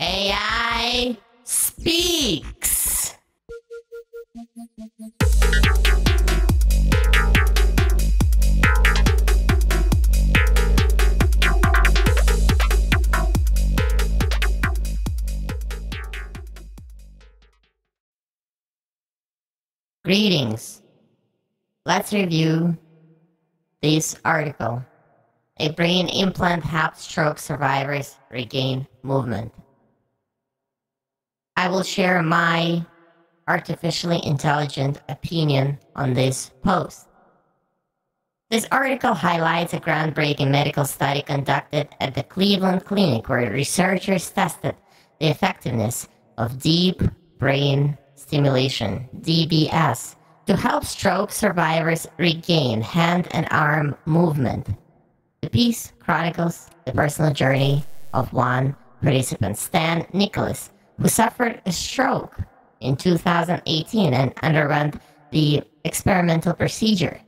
AI speaks. Greetings. Let's review this article. A brain implant helps stroke survivors regain movement. I will share my artificially intelligent opinion on this post. This article highlights a groundbreaking medical study conducted at the Cleveland Clinic, where researchers tested the effectiveness of deep brain stimulation, DBS, to help stroke survivors regain hand and arm movement. The piece chronicles the personal journey of one participant, Stan Nicholas, who suffered a stroke in 2018 and underwent the experimental procedure.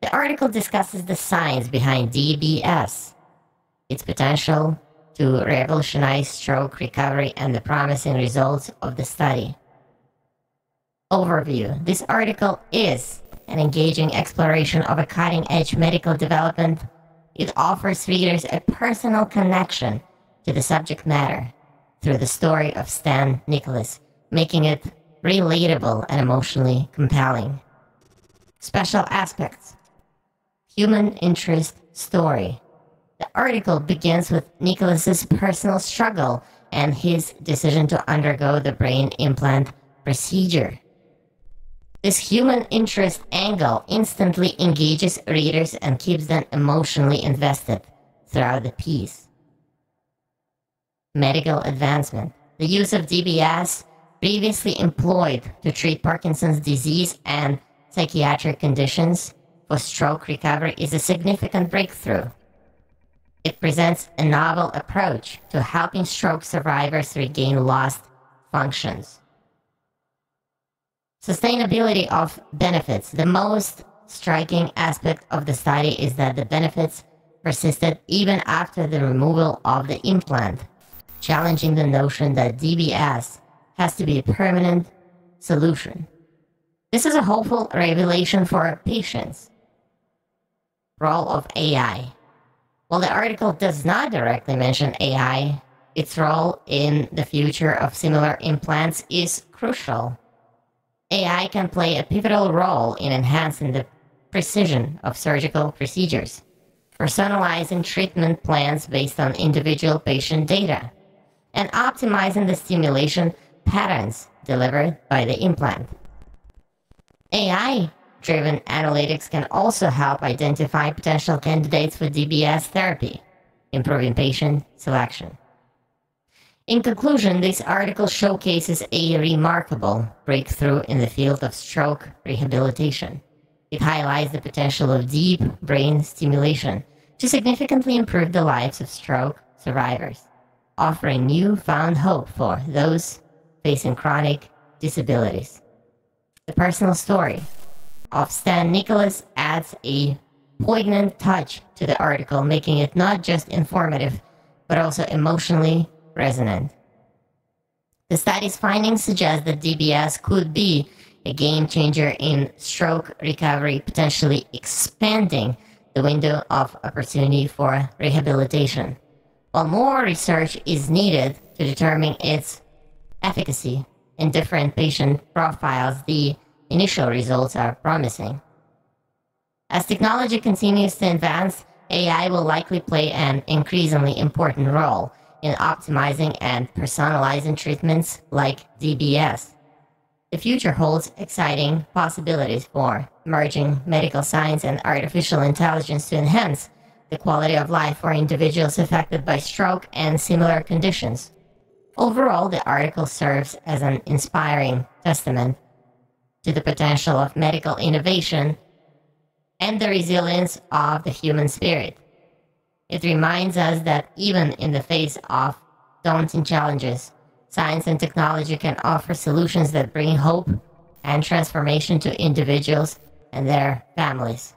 The article discusses the science behind DBS, its potential to revolutionize stroke recovery, and the promising results of the study. Overview. This article is an engaging exploration of a cutting-edge medical development. It offers readers a personal connection to the subject matter through the story of Stan Nicholas, making it relatable and emotionally compelling. Special aspects. Human interest story. The article begins with Nicholas's personal struggle and his decision to undergo the brain implant procedure. This human interest angle instantly engages readers and keeps them emotionally invested throughout the piece. Medical advancement. The use of DBS, previously employed to treat Parkinson's disease and psychiatric conditions, for stroke recovery is a significant breakthrough. It presents a novel approach to helping stroke survivors regain lost functions. Sustainability of benefits. The most striking aspect of the study is that the benefits persisted even after the removal of the implant, challenging the notion that DBS has to be a permanent solution. This is a hopeful revelation for patients. Role of AI. While the article does not directly mention AI, its role in the future of similar implants is crucial. AI can play a pivotal role in enhancing the precision of surgical procedures, personalizing treatment plans based on individual patient data, and optimizing the stimulation patterns delivered by the implant. AI-driven analytics can also help identify potential candidates for DBS therapy, improving patient selection. In conclusion, this article showcases a remarkable breakthrough in the field of stroke rehabilitation. It highlights the potential of deep brain stimulation to significantly improve the lives of stroke survivors, offering newfound hope for those facing chronic disabilities. The personal story of Stan Nicholas adds a poignant touch to the article, making it not just informative, but also emotionally resonant. The study's findings suggest that DBS could be a game-changer in stroke recovery, potentially expanding the window of opportunity for rehabilitation. While more research is needed to determine its efficacy in different patient profiles, the initial results are promising. As technology continues to advance, AI will likely play an increasingly important role in optimizing and personalizing treatments like DBS. The future holds exciting possibilities for merging medical science and artificial intelligence to enhance the quality of life for individuals affected by stroke and similar conditions. Overall, the article serves as an inspiring testament to the potential of medical innovation and the resilience of the human spirit. It reminds us that even in the face of daunting challenges, science and technology can offer solutions that bring hope and transformation to individuals and their families.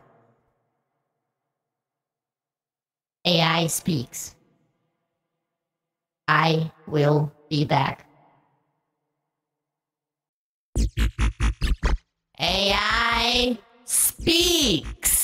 AI speaks. I will Be back. AI speaks.